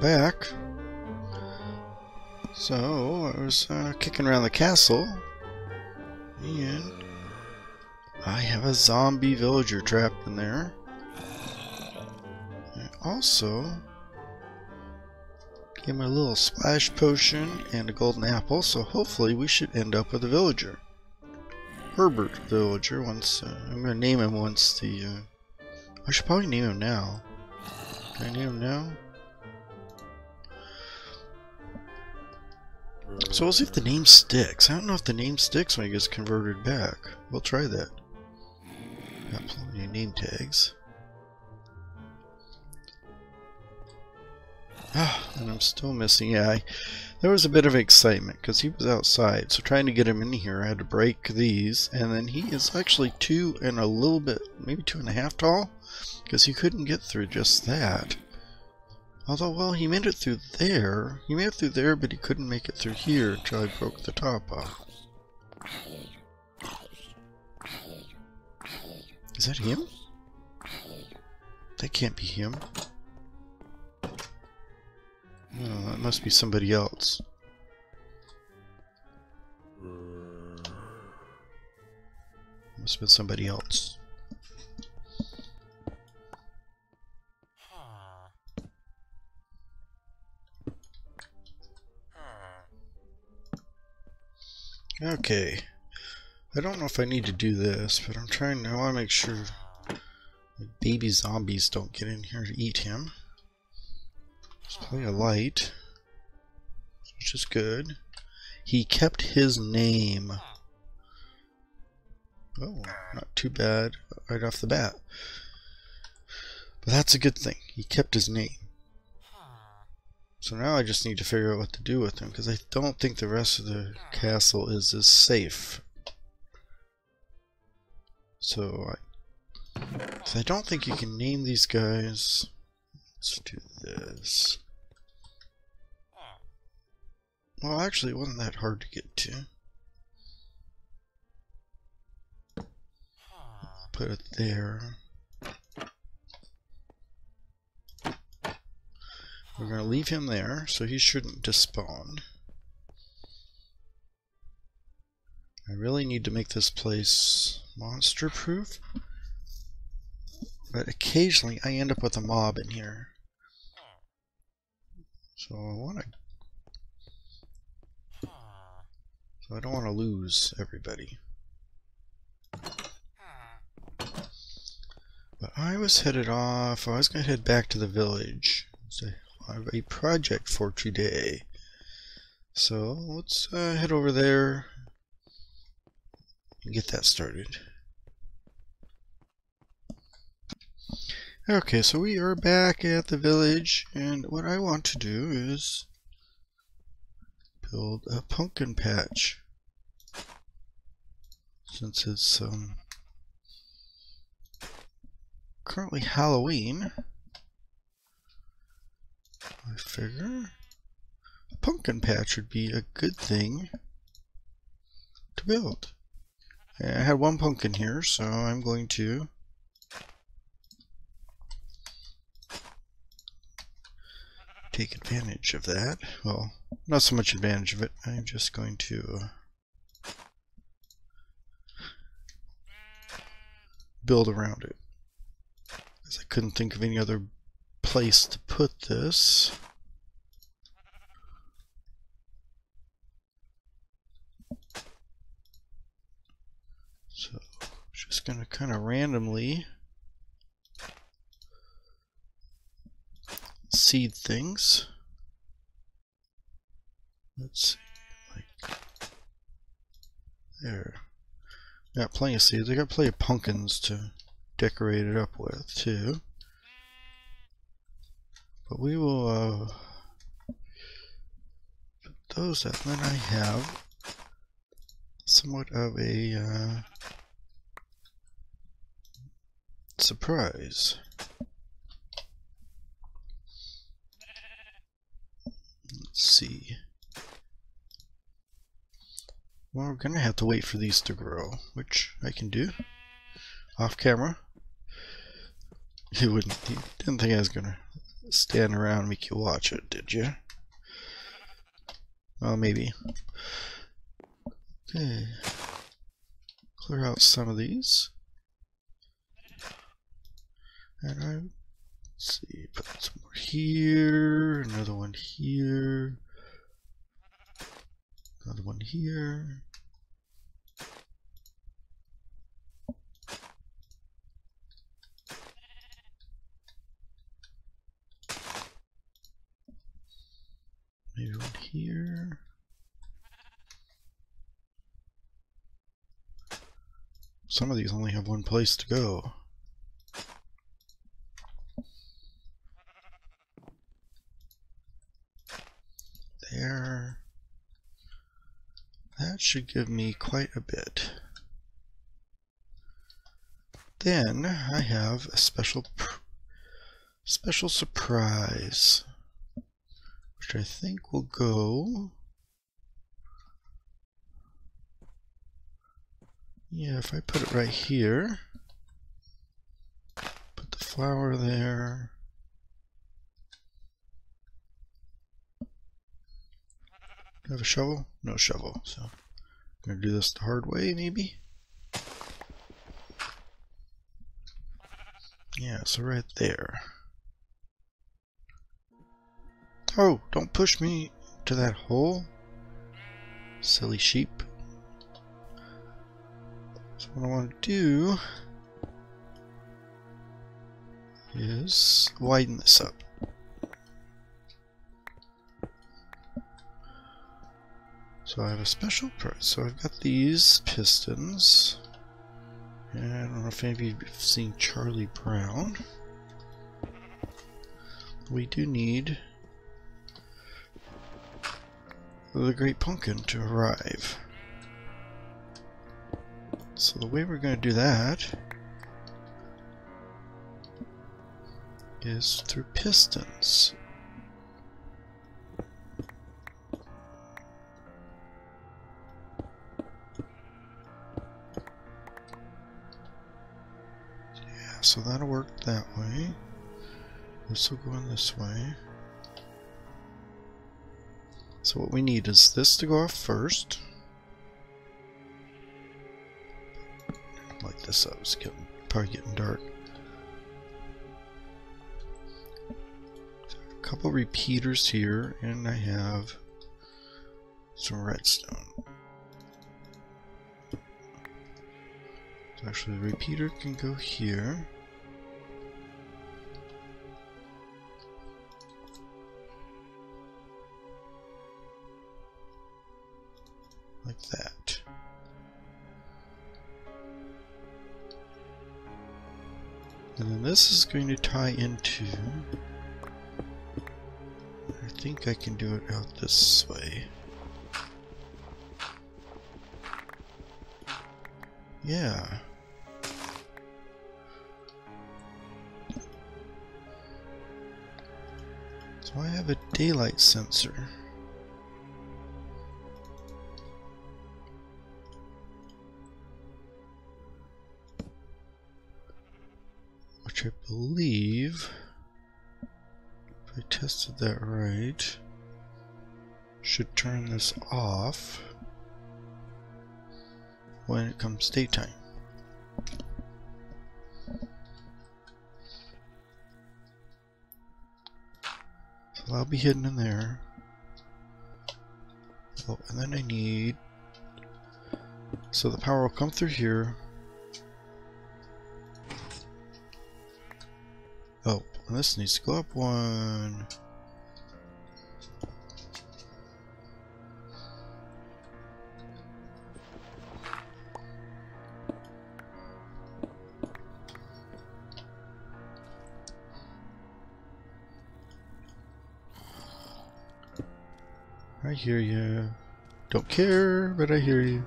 back. So I was kicking around the castle, and I have a zombie villager trapped in there. And also, give him a little splash potion and a golden apple, so hopefully we should end up with a villager. Herbert Villager, once, I'm going to name him once the, I should probably name him now. Can I name him now? So we'll see if the name sticks. I don't know if the name sticks when it gets converted back. We'll try that. Got plenty of name tags. Ah, and I'm still missing. Yeah, there was a bit of excitement because he was outside. So trying to get him in here, I had to break these. And then he is actually 2 and a little bit, maybe 2 and a half tall. Because he couldn't get through just that. Although, well, he made it through there. He made it through there, but he couldn't make it through here until I broke the top off. Is that him? That can't be him. No, that must be somebody else. Must have been somebody else. Okay. I don't know if I need to do this, but I'm trying to. I want to make sure the baby zombies don't get in here to eat him. There's plenty of light, which is good. He kept his name. Oh, not too bad right off the bat. But that's a good thing. He kept his name. So now I just need to figure out what to do with him, because I don't think the rest of the castle is as safe. So I don't think you can name these guys. Let's do this. Well, actually, it wasn't that hard to get to. Put it there. We're going to leave him there, so he shouldn't despawn. I really need to make this place monster-proof. But occasionally, I end up with a mob in here. So I want to. So I don't want to lose everybody. But I was headed off. I was going to head back to the village. So I have a project for today. So let's head over there and get that started. Okay, so we are back at the village, and what I want to do is build a pumpkin patch, since it's currently Halloween. I figure a pumpkin patch would be a good thing to build. And I had one pumpkin here, so I'm going to take advantage of that. Well, not so much advantage of it. I'm just going to build around it, because I couldn't think of any other place to put this. So just gonna kind of randomly seed things. Let's see, like there. Got plenty of seeds. I got plenty of pumpkins to decorate it up with too. But we will put those up. Then I have somewhat of a surprise. Let's see. Well, we're gonna have to wait for these to grow, which I can do off camera. He didn't think I was gonna stand around and make you watch it, did you? Oh, maybe. Okay. Clear out some of these. And let's see, put some more here, another one here, another one here. Maybe one here. Some of these only have one place to go. There. That should give me quite a bit. Then I have a special surprise, which I think will go... Yeah, if I put it right here, put the flower there, do I have a shovel? No shovel, so I'm going to do this the hard way, maybe? Yeah, so right there. Oh, don't push me to that hole, silly sheep. So what I want to do is widen this up. So I have a special prize. So I've got these pistons. And I don't know if any of you've seen Charlie Brown. We do need the Great Pumpkin to arrive. So the way we're going to do that is through pistons. Yeah, so that'll work that way. This will go in this way. So what we need is this to go off first. Like this, I was probably getting dark. So a couple repeaters here, and I have some redstone. So actually, the repeater can go here. Like that. And then this is going to tie into... I think I can do it out this way. Yeah. So I have a daylight sensor. I believe, if I tested that right, should turn this off when it comes daytime. So that'll be hidden in there. Oh, and then I need... So the power will come through here. Oh, and this needs to go up one. I hear you. Don't care, but I hear you.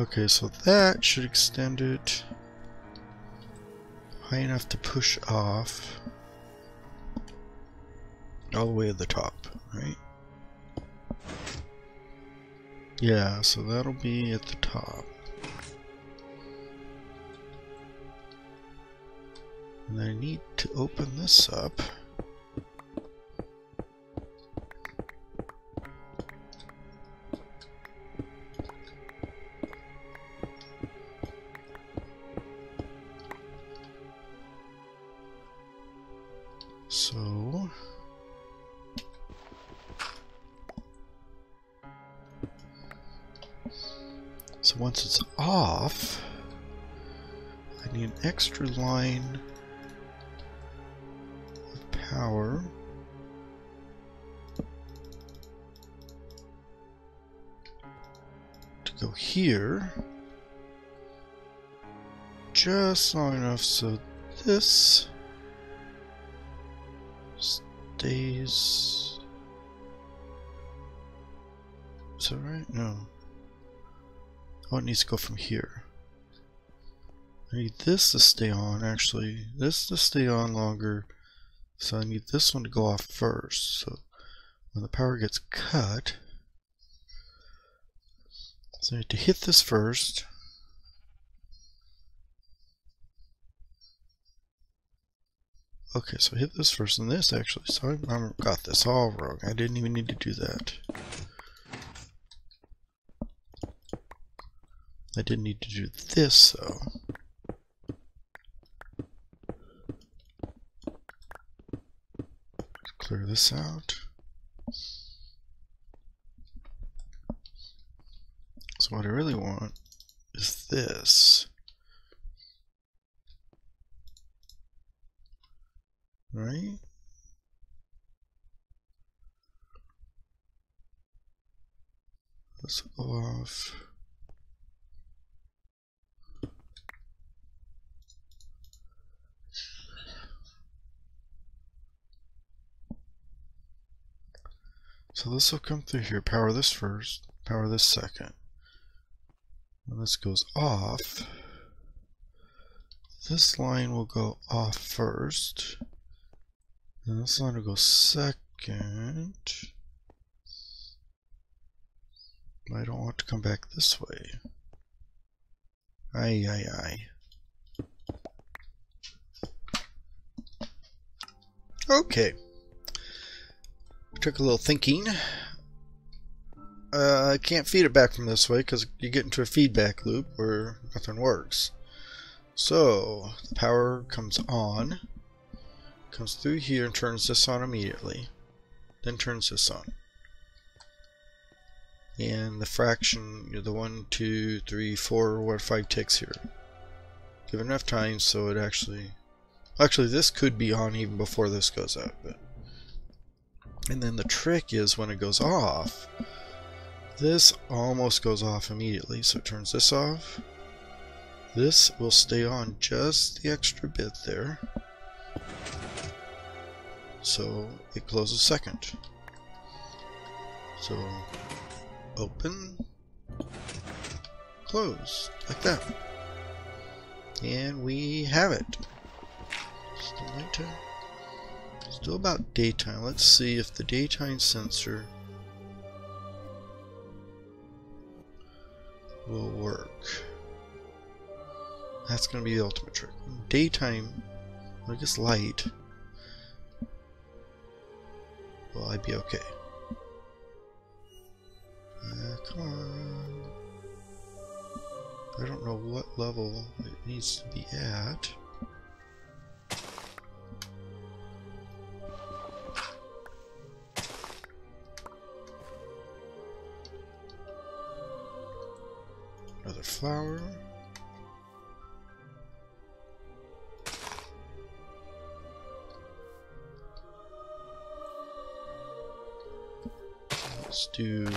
Okay, so that should extend it high enough to push off all the way to the top, right? Yeah, so that'll be at the top. And I need to open this up. So once it's off, I need an extra line of power. Go here, just long enough so this stays. Is that right? No. Oh, it needs to go from here. I need this to stay on, actually. This to stay on longer, so I need this one to go off first. So when the power gets cut, so I need to hit this first. Okay, so hit this first and this actually. So I got this all wrong. I didn't even need to do that. I didn't need to do this though. Let's clear this out. So what I really want is this. Right? Let's go off. So this will come through here. Power this first, power this second. When this goes off, this line will go off first, and this line will go second. I don't want to come back this way. Aye, aye, aye. Okay. Took a little thinking. I can't feed it back from this way because you get into a feedback loop where nothing works. So the power comes on, comes through here and turns this on immediately, then turns this on. And the fraction, you know, the 1, 2, 3, 4, or 5 ticks here. Give it enough time so it actually this could be on even before this goes out. But and then the trick is when it goes off, this almost goes off immediately, so it turns this off. This will stay on just the extra bit there, so it closes second. So open, close, like that. And we have it. Still nighttime. Still about daytime. Let's see if the daytime sensor will work. That's going to be the ultimate trick. Daytime, I guess light, will I be okay? Come on. I don't know what level it needs to be at. Another flower. Let's do.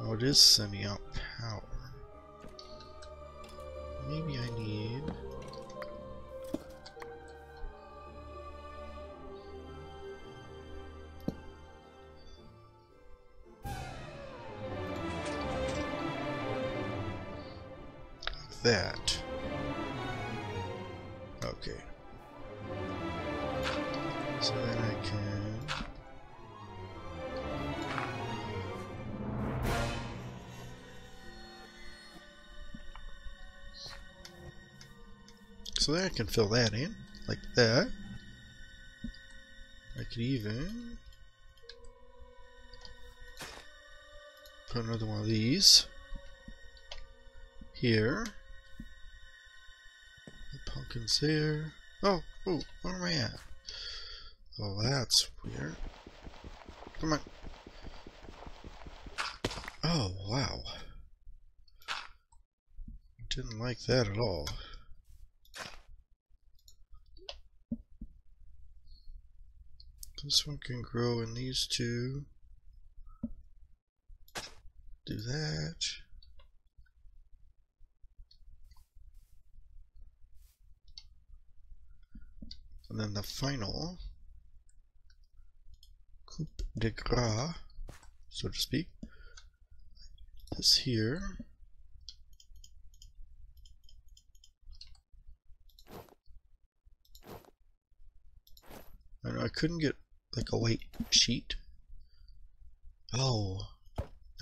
Oh, it is sending out power. Maybe I need. That. Okay. So then I can. So then I can fill that in like that. I could even put another one of these here. Pumpkins there. Oh, oh, where am I at? Oh, that's weird. Come on. Oh, wow. Didn't like that at all. This one can grow in these two. Do that. And then the final coupe de gras, so to speak, is here. I know I couldn't get like a white sheet. Oh,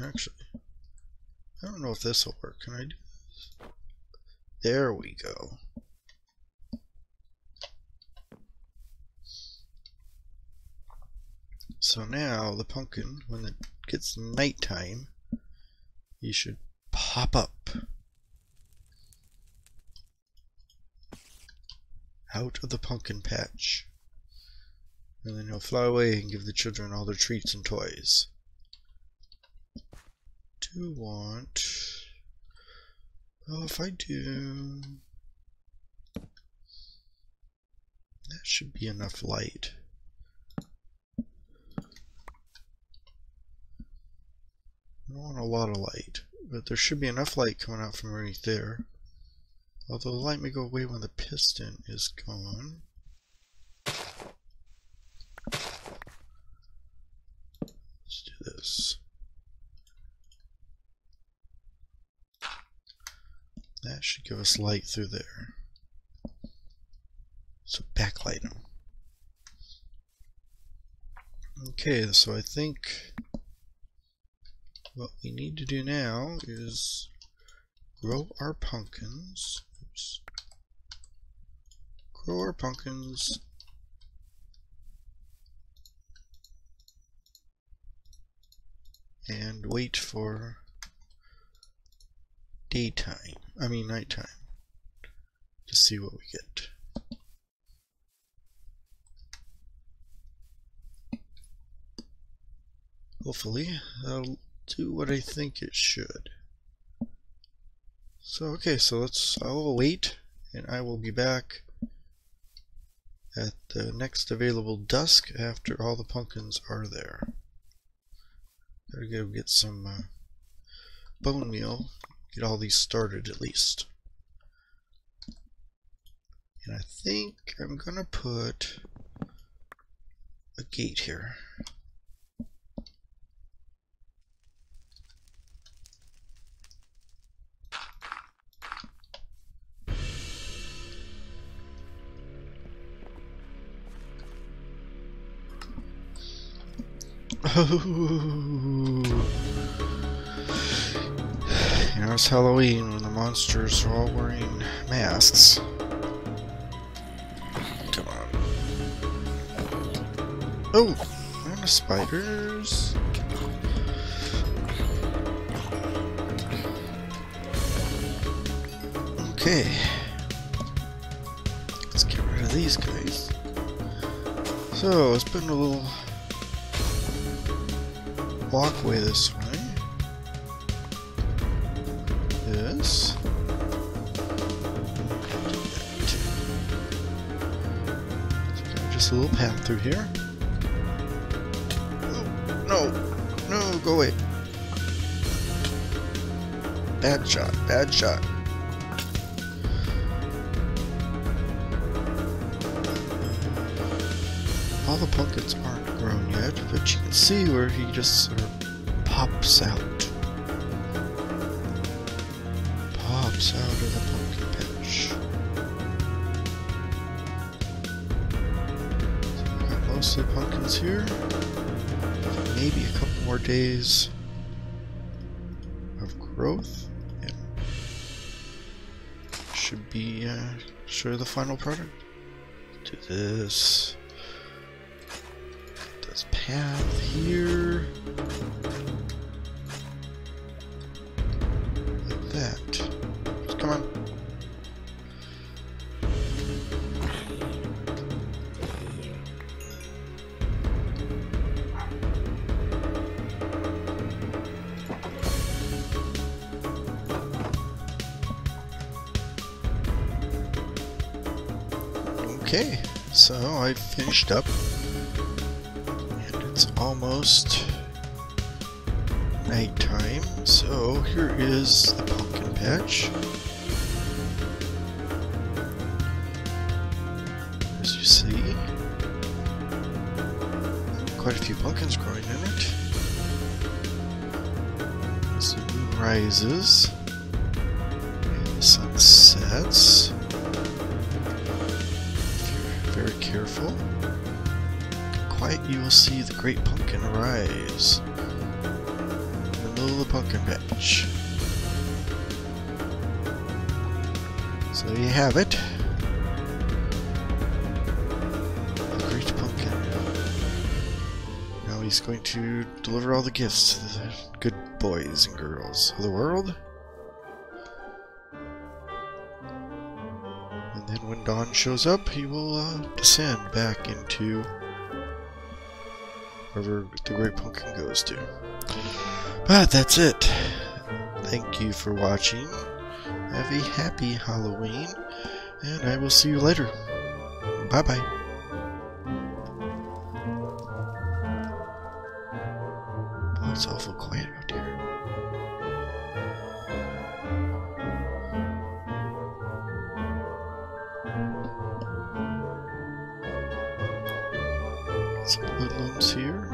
actually, I don't know if this will work. Can I do this? There we go. So now the pumpkin, when it gets nighttime, he should pop up out of the pumpkin patch, and then he'll fly away and give the children all their treats and toys. Do want? Oh, if I do, that should be enough light. I don't want a lot of light, but there should be enough light coming out from right there. Although the light may go away when the piston is gone. Let's do this. That should give us light through there. So backlight him. Okay, so I think what we need to do now is grow our pumpkins. Oops. Grow our pumpkins. And wait for daytime, I mean nighttime, to see what we get. Hopefully that'll do what I think it should. So okay, so I'll wait, and I will be back at the next available dusk after all the pumpkins are there. Better go get some bone meal, get all these started at least. And I think I'm gonna put a gate here. You know, it's Halloween when the monsters are all wearing masks. Come on. Oh, and the spiders. Okay. Let's get rid of these guys. So, it's been a little walkway this way. This. Just a little path through here. Oh, no, no, go away. Bad shot, bad shot. All the pumpkins aren't grown yet, but you can see where he just sort of pops out. Pops out of the pumpkin patch. So we got most of the pumpkins here. Maybe a couple more days of growth, and should be sure the final product. Do this. Path here, like that. Just come on. Okay, so I finished up, and it's almost nighttime, so here is the pumpkin patch. As you see, quite a few pumpkins growing in it. As the moon rises, and the sun sets. Very careful. Quite, you will see the Great Pumpkin arise in the middle of the pumpkin patch. So there you have it. The Great Pumpkin. Now he's going to deliver all the gifts to the good boys and girls of the world. And when dawn shows up, he will descend back into wherever the Great Pumpkin goes to. But that's it. Thank you for watching. Have a happy Halloween, and I will see you later. Bye-bye. Oh, it's awful quiet out here. Some woodlands here.